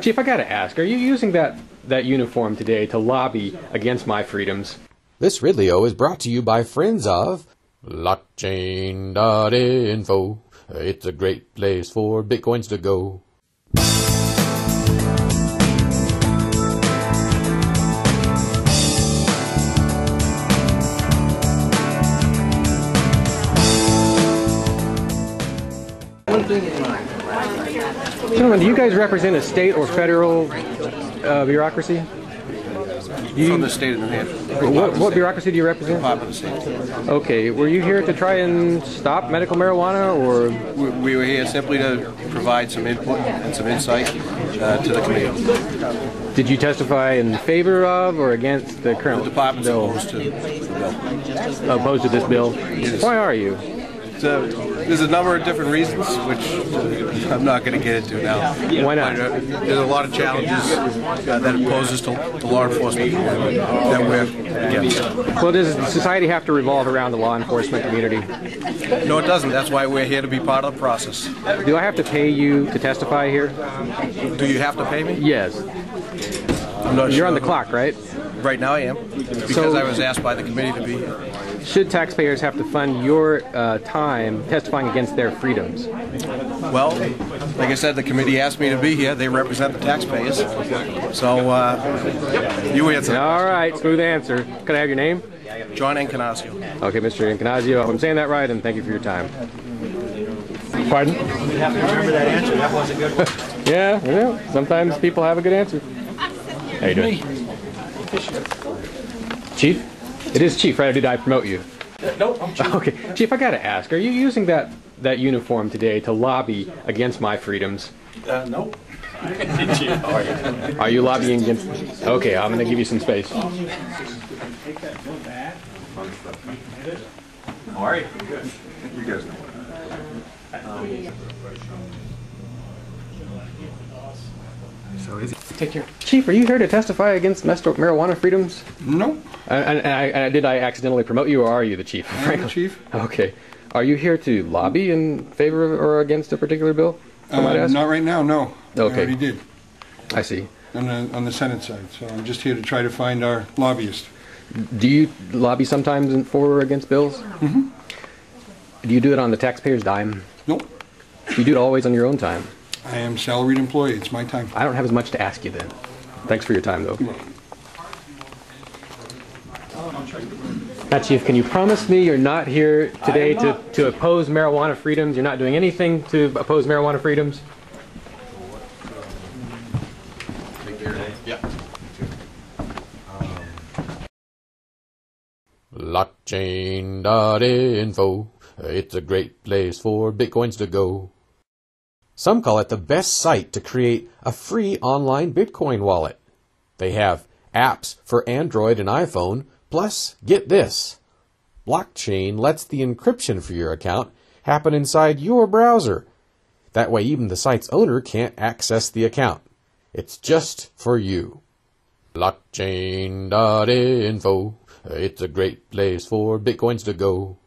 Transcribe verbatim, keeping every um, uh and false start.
Chief, I gotta ask, are you using that, that uniform today to lobby against my freedoms? This Ridley-O is brought to you by friends of blockchain dot info. It's a great place for bitcoins to go. One thing in mind. Gentlemen, do you guys represent a state or federal uh, bureaucracy? You, From the state of New Hampshire. What, what bureaucracy do you represent? Department of State. Okay, were you here to try and stop medical marijuana, or? We, we were here simply to provide some input and some insight uh, to the committee. Did you testify in favor of or against the current the department's bill? Opposed to the bill. Opposed to this bill? Yes. Why are you? Uh, there's a number of different reasons, which uh, I'm not going to get into now. Why not? There's a lot of challenges uh, that it poses to, to law enforcement that we're against. Well, does society have to revolve around the law enforcement community? No, it doesn't. That's why we're here, to be part of the process. Do I have to pay you to testify here? Do you have to pay me? Yes. I'm not You're sure. on the clock, right? Right now I am, because so, I was asked by the committee to be here. Should taxpayers have to fund your uh, time testifying against their freedoms? Well, like I said, the committee asked me to be here. They represent the taxpayers. So, uh, you answer. All right, smooth answer. Can I have your name? John Incanazio. Okay, Mister Incanazio, I'm saying that right, and thank you for your time. Pardon? You have to remember that answer. That was a good one. Yeah, you know, sometimes people have a good answer. How you doing? Chief? It is Chief, right? Or did I promote you? Uh, nope, I'm Chief. Okay. Chief, I gotta ask, are you using that, that uniform today to lobby against my freedoms? Uh, nope. Are you lobbying against... Okay, I'm gonna give you some space. How are you? Good. You guys know what I... Take care. Chief, are you here to testify against marijuana freedoms? No. And I, I, I, did I accidentally promote you, or are you the chief? I am the chief. Okay. Are you here to lobby in favor of or against a particular bill? Uh, not right now, no. Okay. I already did. I see. On the, on the Senate side, so I'm just here to try to find our lobbyist. Do you lobby sometimes for or against bills? Mm-hmm. Do you do it on the taxpayer's dime? Nope. You do it always on your own time? I am salaried employee. It's my time. I don't have as much to ask you then. Thanks for your time, though. Now, Chief, can you promise me you're not here today to, to oppose marijuana freedoms? You're not doing anything to oppose marijuana freedoms? blockchain dot info. It's a great place for bitcoins to go. Some call it the best site to create a free online Bitcoin wallet. They have apps for Android and iPhone, plus, get this, blockchain lets the encryption for your account happen inside your browser. That way even the site's owner can't access the account. It's just for you. blockchain dot info. It's a great place for Bitcoins to go.